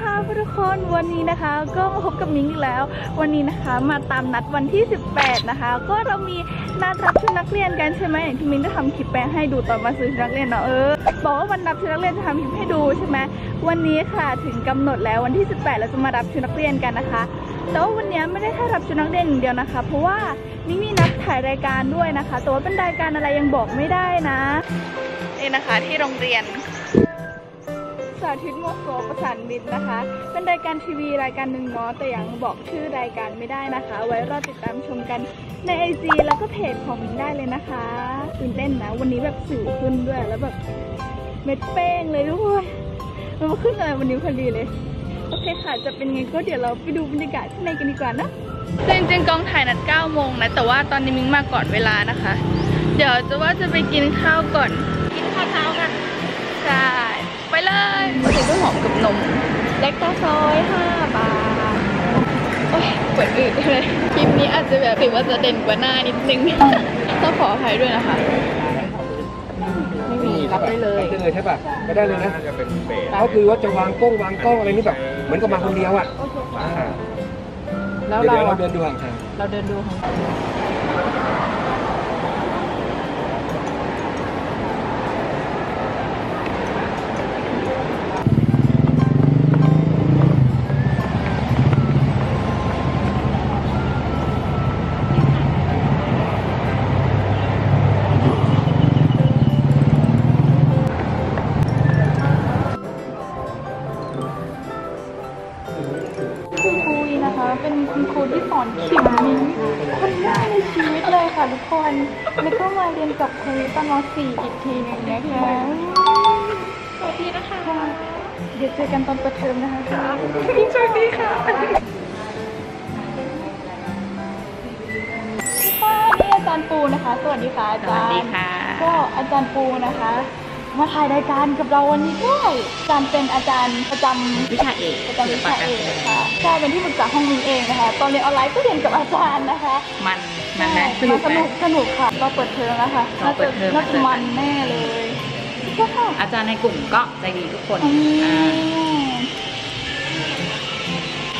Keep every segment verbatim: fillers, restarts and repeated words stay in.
ค่ะทุกคนวันนี้นะคะก็มาพบกับมิ้งอีกแล้ววันนี้นะคะมาตามนัดวันที่สิบแปดนะคะก็เรามีนัดรับชุดนักเรียนกันใช่ไหมอย่างที่มิ้งได้ทำคลิปแปลให้ดูตอนมาซื้อชุดนักเรียนเนาะเออบอกว่าวันรับชุดนักเรียนจะทำคลิปให้ดูใช่ไหมวันนี้ค่ะถึงกำหนดแล้ววันที่สิบแปดเราจะมารับชุดนักเรียนกันนะคะแต่ว่าวันนี้ไม่ได้แค่รับชุดนักเรียนอย่างเดียวนะคะเพราะว่ามิ้งมีนัดถ่ายรายการด้วยนะคะแต่ว่าเป็นรายการอะไรยังบอกไม่ได้นะนี่นะคะที่โรงเรียนสาธิตมัวโซประสานมิตรนะคะเป็นรายการทีวีรายการหนึ่งเนาะแต่ยังบอกชื่อรายการไม่ได้นะคะไว้รอติดตามชมกันใน ไอ จี แล้วก็เพจของมิ้งได้เลยนะคะตื่นเต้นนะวันนี้แบบสิวขึ้นด้วยแล้วแบบเม็ดเป้งเลยด้วยมันมาขึ้นเลยวันนี้พอดีเลยโอเคค่ะจะเป็นไงก็เดี๋ยวเราไปดูบรรยากาศข้างในกันดีกว่านะจริงๆกองถ่ายนัดเก้าโมงนะแต่ว่าตอนนี้มิ้งมาก่อนเวลานะคะเดี๋ยวจะว่าจะไปกินข้าวก่อนกินข้าวเช้ากันใช่ไปเลยใส่กล้วยหอมกับนมเล็กตาซอยห้าบาทโอ้ยเปิดอืดเลยคลิปนี้อาจจะแบบถือว่าจะเด่นกว่าหน้านิดนึงต้องขออภัยด้วยนะคะไม่มีรับได้เลยได้เลยใช่ป่ะก็ได้เลยนะก็คือว่าจะวางกล้องวางกล้องอะไรนี่แบบเหมือนกับมาคนเดียวอ่ะแล้วเราเดินดูห่างๆเราเดินดูห่างเป็นคุณครูที่สอนขิงมิ้งคนแรกในชีวิตเลยค่ะทุกคนแล้วก็มาเรียนกับครูตอนม .สี่ อีกทีนึงนะคะสวัสดีนะคะเดี๋ยวเจอกันตอนเปิดเทอมนะคะสวัสดีค่ะพี่ป้านี่อาจารย์ปูนะคะสวัสดีค่ะอาจารย์ก็อาจารย์ปูนะคะมาถ่ายรายการกับเราวันนี้ด้วยอาจารย์เป็นอาจารย์ประจำวิชาเอกประจำวิชาเอกค่ะใช่เป็นที่ปรึกษาห้องนี้เองนะคะตอนเรียนออนไลน์ก็เรียนกับอาจารย์นะคะมันมันนะสนุกสนุกค่ะเราเปิดเทอมแล้วค่ะเราเปิดเทอมน่าจะมันแน่เลยอาจารย์ในกลุ่มก็ใจดีทุกคนส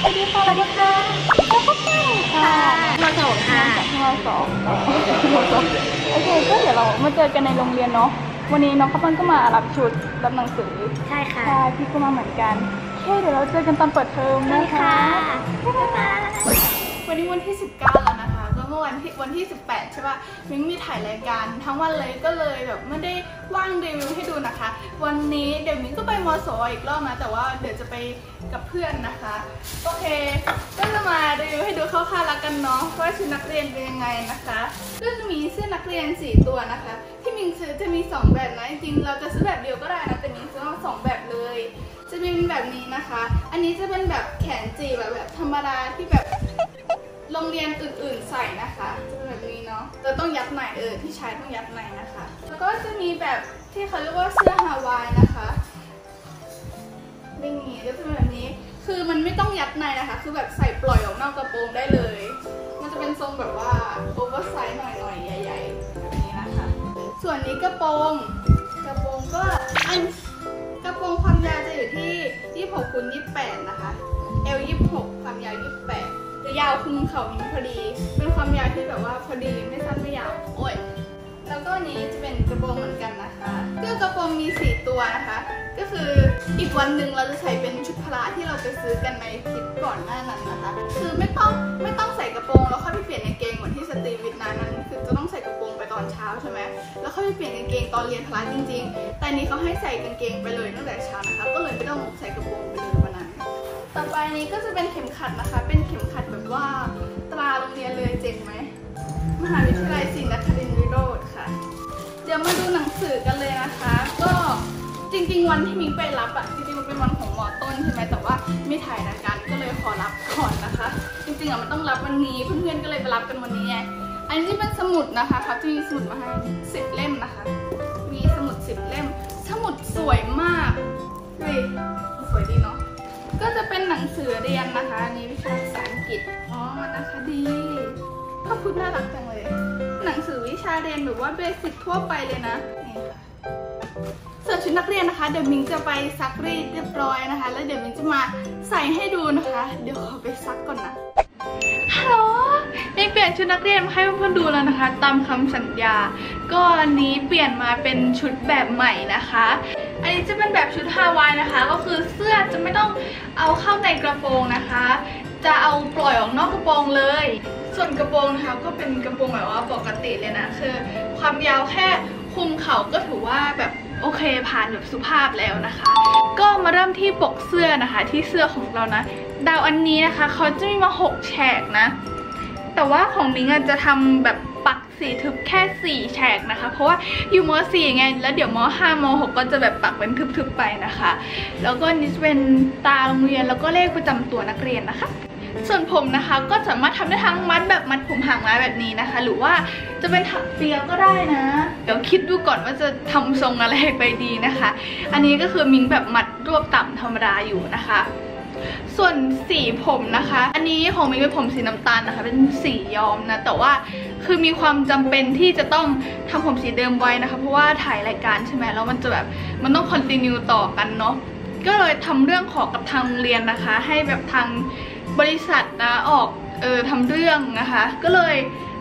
วัสดีค่ะสวัสดีค่ะแล้วก็แม่ค่ะมาสองค่ะมาสองโอเคก็เดี๋ยวเรามาเจอกันในโรงเรียนเนาะวันนี้น้องข้าวปั้นก็มารับชุดรับหนังสือใช่ค่ะพี่ก็มาเหมือนกันเฮ้เดี๋ยวเราเจอกันตอนเปิดเทอมนะคะบ๊ายบายวันนี้วันที่สิบเก้าแล้วนะคะก็เมื่อวันที่วันที่สิบแปดใช่ป่ะมิ้งมีถ่ายรายการทั้งวันเลยก็เลยแบบไม่ได้ว่างรีวิวให้ดูนะคะวันนี้เดี๋ยวมิ้งก็ไปมอสอีกรอบนะแต่ว่าเดี๋ยวจะไปกับเพื่อนนะคะโอเคก็จะมารีวิวให้ดูคร่าวๆละกันเนาะว่าชุดนักเรียนเป็นยังไงนะคะก็จะมีเสื้อนักเรียนสี่ตัวนะคะที่มิ้งซื้อจะมีสองแบบนะจริงๆเราจะซื้อแบบเดียวก็ได้นะแต่มิ้งซื้อมาสองแบบเลยจะมีแบบนี้นะคะอันนี้จะเป็นแบบแขนจีบแบบแบบธรรมดาที่แบบโรงเรียนอื่นๆใส่นะคะจะเป็นแบบนี้เนาะจะต้องยัดไหนเออที่ใช้ต้องยัดไหนนะคะแล้วก็จะมีแบบที่เขาเรียกว่าเสื้อฮาวายนะคะเป็นอย่างนี้ก็จะเป็นแบบนี้คือมันไม่ต้องยัดไหนนะคะคือแบบใส่ปล่อยออกนอกกระโปรงได้เลยมันจะเป็นทรงแบบว่าโอเวอร์ไซส์หน่อยๆใหญ่ๆแบบนี้นะคะส่วนนี้กระโปรงกระโปรงก็อันกระโปรงความยาวจะอยู่ที่ยี่สิบหกคูณยี่สิบแปดนะคะเอวยี่สิบหกความยาวยี่สิบแปดจะยาวคือเข่ามิ้งพอดีเป็นความยาวที่แบบว่าพอดีไม่สั้นไม่ยาวโอ้ยแล้วก็นี้จะเป็นกระโปรงเหมือนกันนะคะก็กระโปรงมีสี่ตัวนะคะก็คืออีกวันหนึ่งเราจะใส่เป็นชุดพละที่เราไปซื้อกันในคลิปก่อนหน้านั้นนะคะคือไม่ต้องไม่ต้องใส่กระโปรงแล้วค่อยไปเปลี่ยนกางเกงเหมือนที่สตรีวิทย์นั้นนั้นคือจะต้องใส่กระโปรงไปตอนเช้าใช่ไหมแล้วค่อยไปเปลี่ยนกางเกงตอนเรียนพละจริงๆแต่นี้เขาให้ใส่กางเกงไปเลยตั้งแต่เช้านะคะก็เลยไม่ต้องใส่กระโปรงไปเลยวันนั้นต่อไปนี้ก็จะเป็นเข็มขัดนะคะเป็นเข็มขัดแบบว่าตราโรงเรียนเลยเจ๋งไหมมหาวิทยาลัยศิลปครินทร์วิโรจน์ค่ะเดี๋ยวมาดูหนังสือกันเลยนะคะก็จริงๆวันที่มิ้งไปรับอ่ะจริงๆมันเป็นวันของมอต้นใช่ไหมแต่ว่าไม่ถ่ายรายการก็เลยขอรับก่อนนะคะจริงๆอ่ะมันต้องรับวันนี้เพื่อนๆก็เลยไปรับกันวันนี้ไงอันนี้เป็นสมุดนะคะเขาจะมีสมุดมาให้สิบเล่มนะคะมีสมุดสิบเล่มสมุดสวยมากเฮ้ยสวยดีเนาะก็จะเป็นหนังสือเรียนนะคะอันนี้วิชาภาษาอังกฤษอ๋อมันนะคะดีขอบคุณน่ารักจังเลยหนังสือวิชาเรียนแบบว่าเบสิกทั่วไปเลยนะนี่ค่ะส่วนชุดนักเรียนนะคะเดี๋ยวมิ้งจะไปซักรีดเรียบร้อยนะคะ แล้วเดี๋ยวมินจะมาใส่ให้ดูนะคะเดี๋ยวขอไปซักก่อนนะฮัลโหลมินเปลี่ยนชุดนักเรียนมาให้เพื่อนๆดูแล้วนะคะตามคำสัญญาก็นี้เปลี่ยนมาเป็นชุดแบบใหม่นะคะอันนี้จะเป็นแบบชุดฮาวายนะคะก็คือเสื้อจะไม่ต้องเอาเข้าในกระโปรงนะคะจะเอาปล่อยออกนอกกระโปรงเลยส่วนกระโปรงนะคะก็เป็นกระโปรงแบบว่าปกติเลยนะคือความยาวแค่คุมเข่าก็ถือว่าแบบโอเคผ่านแบบสุภาพแล้วนะคะก็มาเริ่มที่ปกเสื้อนะคะที่เสื้อของเรานะดาวอันนี้นะคะเขาจะมีมาหกแฉกนะแต่ว่าของมิ้งจะทำแบบปักสีทึบแค่สี่แฉกนะคะเพราะว่าอยู่ม.สี่ไงแล้วเดี๋ยวม.ห้าม.หกก็จะแบบปักเป็นทึบๆไปนะคะแล้วก็นี่เป็นตาโรงเรียนแล้วก็เลขประจำตัวนักเรียนนะคะส่วนผมนะคะก็สามารถทำได้ทั้งมัดแบบมัดผมหางม้าแบบนี้นะคะหรือว่าจะเป็นถักเปียก็ได้นะเดี๋ยวคิดดูก่อนว่าจะทำทรงอะไรไปดีนะคะอันนี้ก็คือมิ้งแบบมัดรวบต่ำธรรมดาอยู่นะคะส่วนสีผมนะคะอันนี้ของมิ้งเป็นผมสีน้ำตาลนะคะเป็นสีย้อมนะแต่ว่าคือมีความจำเป็นที่จะต้องทำผมสีเดิมไว้นะคะเพราะว่าถ่ายรายการใช่ไหมแล้วมันจะแบบมันต้องคอนติเนียต่อกันเนาะก็เลยทำเรื่องขอกับทางโรงเรียนนะคะให้แบบทางบริษัทนะออกเออทำเรื่องนะคะก็เลย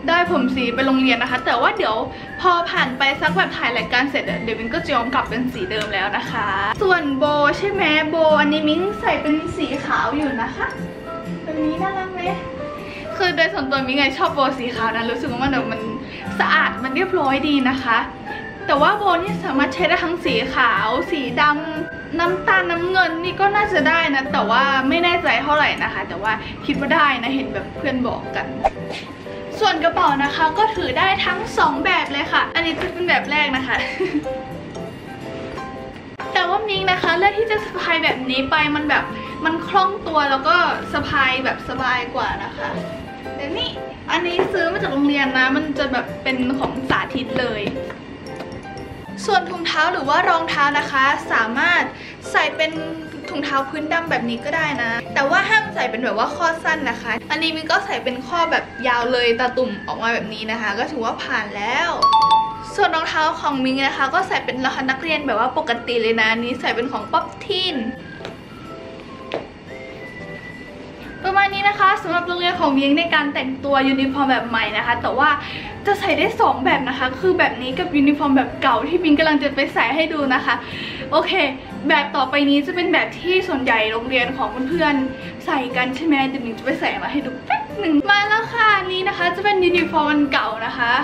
ได้ผมสีไปโรงเรียนนะคะแต่ว่าเดี๋ยวพอผ่านไปสักแบบถ่ายรายการเสร็จเดี๋ยวมิ้งก็จะย้อมกลับเป็นสีเดิมแล้วนะคะส่วนโบใช่ไหมโบอันนี้มิ้งใส่เป็นสีขาวอยู่นะคะแบบนี้น่ารักไหมคือโดยส่วนตัวมิ้งไงชอบโบสีขาวนะรู้สึกว่ามันแบบมันสะอาดมันเรียบร้อยดีนะคะแต่ว่าโบนี่สามารถใช้ได้ทั้งสีขาวสีดำน้ำตาลน้ำเงินนี่ก็น่าจะได้นะแต่ว่าไม่แน่ใจเท่าไหร่นะคะแต่ว่าคิดว่าได้นะเห็นแบบเพื่อนบอกกันส่วนกระเป๋านะคะก็ถือได้ทั้งสองแบบเลยค่ะอันนี้จะเป็นแบบแรกนะคะ แต่ว่ามิ้งนะคะเลือกที่จะสะพายแบบนี้ไปมันแบบมันคล่องตัวแล้วก็สะพายแบบสบายกว่านะคะเดี๋ยวนี้อันนี้ซื้อมาจากโรงเรียนนะมันจะแบบเป็นของสาธิตเลยส่วนถุงเท้าหรือว่ารองเท้านะคะสามารถใส่เป็นถุงเท้าพื้นดำแบบนี้ก็ได้นะแต่ว่าห้ามใส่เป็นแบบว่าข้อสั้นนะคะอันนี้มินก็ใส่เป็นข้อแบบยาวเลยตาตุ่มออกมาแบบนี้นะคะก็ถือว่าผ่านแล้วส่วนรองเท้าของมินนะคะก็ใส่เป็นรองเท้านักเรียนแบบว่าปกติเลยนะนี้ใส่เป็นของป๊อปทีนประมาณนี้นะคะสำหรับโรงเรียนของมิ้งในการแต่งตัวยูนิฟอร์มแบบใหม่นะคะแต่ว่าจะใส่ได้สองแบบนะคะคือแบบนี้กับยูนิฟอร์มแบบเก่าที่มิ้งกำลังจะไปใส่ให้ดูนะคะโอเคแบบต่อไปนี้จะเป็นแบบที่ส่วนใหญ่โรงเรียนของเพื่อนๆใส่กันใช่ไหมเดี๋ยวมิ้งจะไปใส่มาให้ดูแป๊บหนึ่งมาแล้วค่ะนี้นะคะจะเป็นยูนิฟอร์มอันเก่านะคะ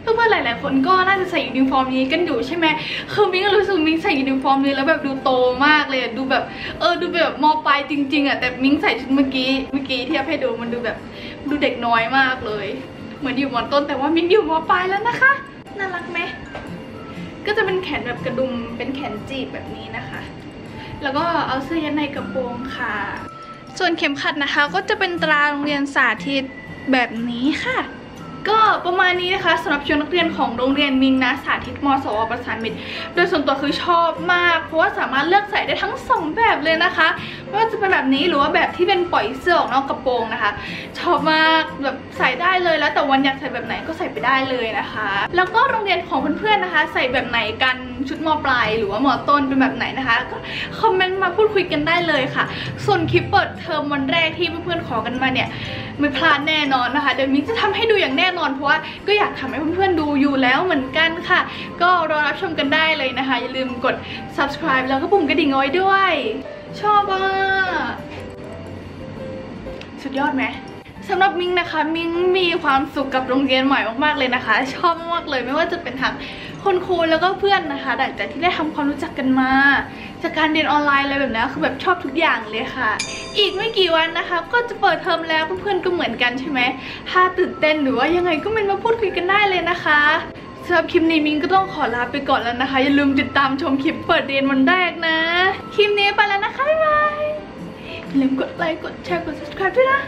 เพื่อนๆหลายๆคนก็น่าจะใส่ยูนิฟอร์มนี้กันอยู่ใช่ไหมคือมิ้งก็รู้สึกมิ้งใส่ยูนิฟอร์มนี้แล้วแบบดูโตมากเลยดูแบบเออดูแบบม.ปลายจริงๆอ่ะแต่มิ้งใส่ชุดเมื่อกี้เมื่อกี้เทียบให้ดูมันดูแบบดูเด็กน้อยมากเลยเหมือนอยู่ม.ต้นแต่ว่ามิ้งอยู่ม.ปลายแล้วนะคะน่ารักไหมก็จะเป็นแขนแบบกระดุมเป็นแขนจีบแบบนี้นะคะแล้วก็เอาเสื้อยัดในกระโปรงค่ะส่วนเข็มขัดนะคะก็จะเป็นตราโรงเรียนสาธิตแบบนี้ค่ะก็ประมาณนี้นะคะสำหรับชุดนักเรียนของโรงเรียนมิงนะสาธิตมสวประสานมิตรโดยส่วนตัวคือชอบมากเพราะว่าสามารถเลือกใส่ได้ทั้งสองแบบเลยนะคะไม่ว่าจะเป็นแบบนี้หรือว่าแบบที่เป็นปล่อยเสื้อออกนอกกระโปรงนะคะชอบมากแบบใส่ได้เลยแล้วแต่วันอยากใส่แบบไหนก็ใส่ไปได้เลยนะคะแล้วก็โรงเรียนของเพื่อนๆนะคะใส่แบบไหนกันชุดม.ปลายหรือว่าม.ต้นเป็นแบบไหนนะคะก็คอมเมนต์มาพูดคุยกันได้เลยค่ะส่วนคลิปเปิดเทอมวันแรกที่เพื่อนๆขอกันมาเนี่ยไม่พลาดแน่นอนนะคะเดี๋ยวมิ้งจะทำให้ดูอย่างแน่นอนเพราะว่าก็อยากทำให้เพื่อนๆดูอยู่แล้วเหมือนกันค่ะก็รอรับชมกันได้เลยนะคะอย่าลืมกด subscribe แล้วก็ปุ่มกระดิ่งเอาไว้ด้วยชอบมากสุดยอดไหมสำหรับมิ้งนะคะมิ้งมีความสุขกับโรงเรียนใหม่มากๆเลยนะคะชอบมากเลยไม่ว่าจะเป็นทั้งคนครูแล้วก็เพื่อนนะคะหลังจากที่ได้ทำความรู้จักกันมาจากการเรียนออนไลน์อะไรแบบนี้คือแบบชอบทุกอย่างเลยค่ะอีกไม่กี่วันนะคะก็จะเปิดเทอมแล้วเพื่อนๆก็เหมือนกันใช่ไหมถ้าตื่นเต้นหรือว่ายังไงก็เม้นมาพูดคุยกันได้เลยนะคะสำหรับคลิปนี้มิ้งก็ต้องขอลาไปก่อนแล้วนะคะอย่าลืมติดตามชมคลิปเปิดเรียนวันแรกนะคลิปนี้ไปแล้วนะคะบ๊ายบายอย่าลืมกดไลค์กดแชร์กด ซับสไครบ์ ด้วยนะ